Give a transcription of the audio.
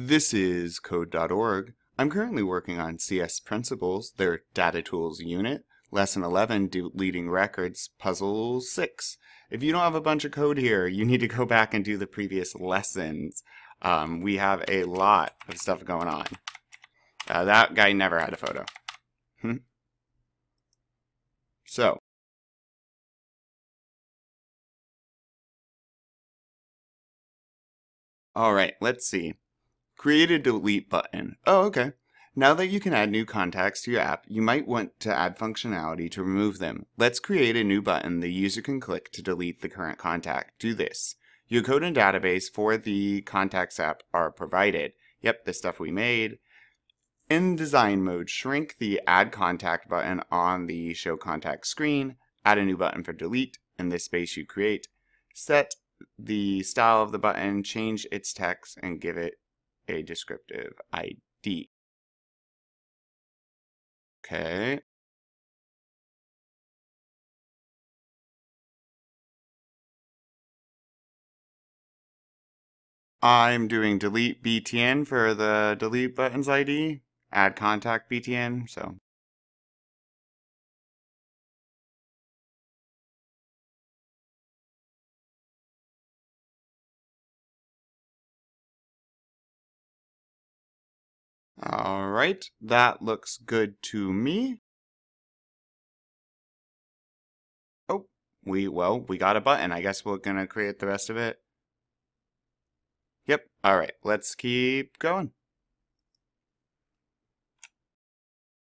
This is Code.org. I'm currently working on CS Principles, their Data Tools unit, Lesson 11, Deleting Records, Puzzle 6. If you don't have a bunch of code here, you need to go back and do the previous lessons. We have a lot of stuff going on. That guy never had a photo. So. Alright, let's see. Create a delete button. Oh, okay. Now that you can add new contacts to your app, you might want to add functionality to remove them. Let's create a new button the user can click to delete the current contact. Do this. Your code and database for the contacts app are provided. Yep, the stuff we made. In design mode, shrink the add contact button on the show contact screen. Add a new button for delete in this space you create. Set the style of the button, change its text, and give it a descriptive ID. Okay. I'm doing delete BTN for the delete button's ID, add contact BTN, so. Alright, that looks good to me. Oh, we got a button. I guess we're gonna create the rest of it. Yep, alright, let's keep going.